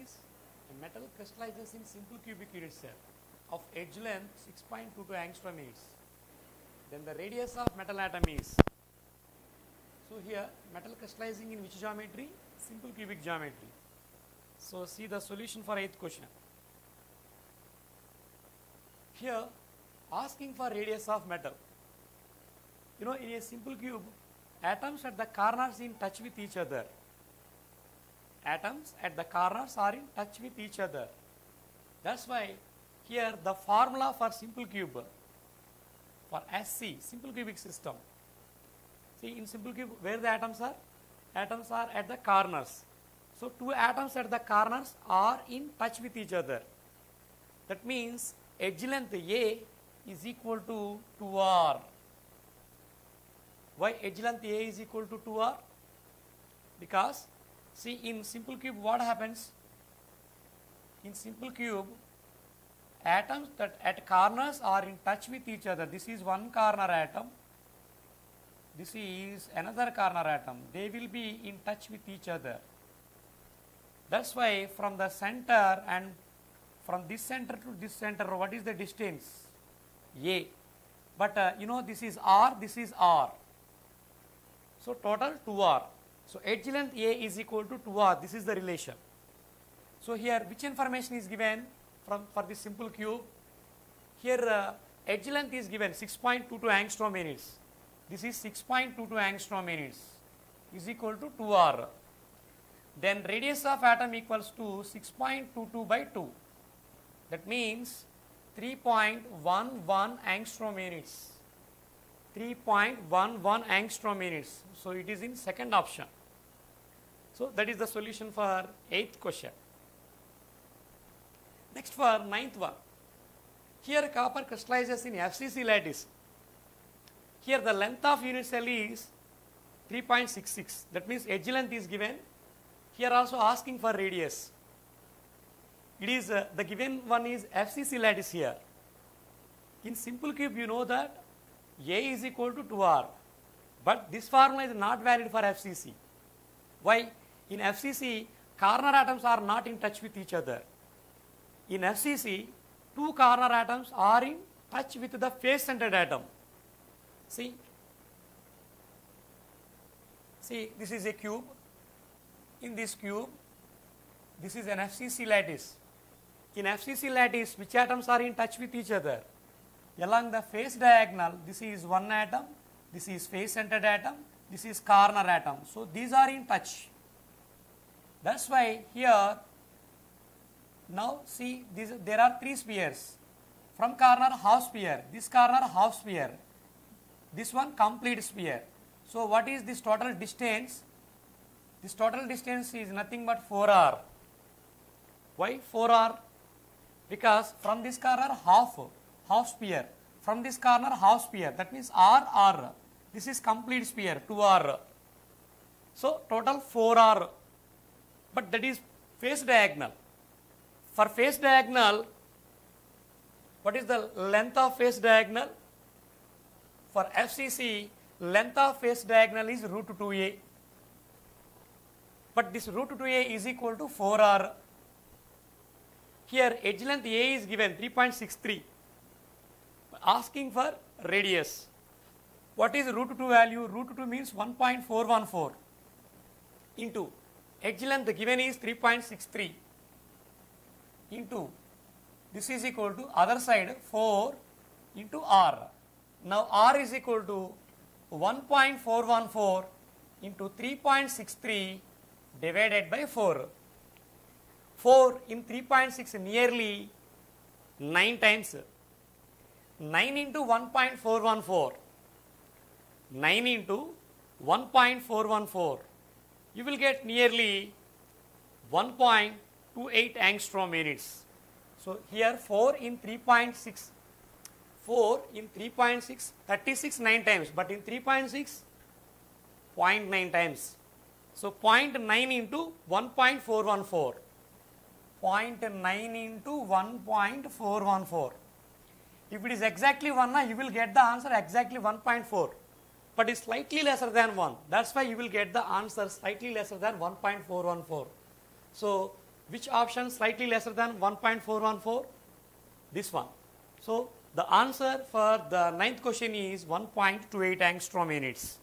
crystallize, a metal crystallizes in simple cubic unit cell of edge length 6.22 angstrom is. Then the radius of metal atom is. So here metal crystallizing in which geometry? Simple cubic geometry. So see the solution for 8th question. Here asking for radius of metal. You know, in a simple cube, atoms at the corners in touch with each other. Atoms at the corners are in touch with each other. That's why here the formula for simple cube, for SC, simple cubic system. See, in simple cube, where the atoms are? Atoms are at the corners. So two atoms at the corners are in touch with each other. That means edge length A is equal to 2R. Why edge length A is equal to 2R? Because see, in simple cube what happens? In simple cube, atoms that at corners are in touch with each other. This is one corner atom, this is another corner atom. They will be in touch with each other. That's why from the center and from this center to this center, what is the distance? A. But you know, this is R, this is R. So total 2R. So edge length A is equal to 2R. This is the relation. So here which information is given for this simple cube? Here edge length is given 6.22 angstrom units. This is 6.22 angstrom units is equal to 2R. Then radius of atom equals to 6.22 by 2. That means 3.11 angstrom units. 3.11 angstrom units. So it is in second option. So that is the solution for 8th question. Next for 9th one. Here copper crystallizes in FCC lattice. Here the length of unit cell is 3.66. That means edge length is given. Here also asking for radius. It is the given one is FCC lattice here. In simple cube, you know that A is equal to 2R, but this formula is not valid for FCC. Why? In FCC, corner atoms are not in touch with each other. In FCC, two corner atoms are in touch with the face-centered atom. See, this is a cube. In this cube, this is an FCC lattice. In FCC lattice, which atoms are in touch with each other? Along the face diagonal, this is one atom, this is face-centered atom, this is corner atom. So these are in touch. That's why here, now see, there are three spheres. From corner, half sphere. This corner, half sphere. This one, complete sphere. So what is this total distance? This total distance is nothing but 4R. Why 4R? Because from this corner, half sphere, from this corner half sphere, that means R, R, this is complete sphere 2R, so total 4R, but that is face diagonal. For face diagonal, what is the length of face diagonal? For FCC, length of face diagonal is root 2A, but this root 2A is equal to 4R. Here edge length A is given 3.63. Asking for radius. What is root 2 value? Root 2 means 1.414 into edge length given is 3.63 into this is equal to other side 4 into R. Now R is equal to 1.414 into 3.63 divided by 4. 4 in 3.6 nearly 9 times. 9 into 1.414, 9 into 1.414, you will get nearly 1.28 angstrom units. So here 4 in 3.6, 36 9 times, but in 3.6, 0.9 times. So 0.9 into 1.414, 0.9 into 1.414. If it is exactly 1, you will get the answer exactly 1.4, but it is slightly lesser than 1. That is why you will get the answer slightly lesser than 1.414. So Which option slightly lesser than 1.414? This one. So, the answer for the ninth question is 1.28 angstrom units.